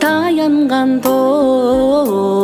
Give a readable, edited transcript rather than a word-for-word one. Tayangan doğ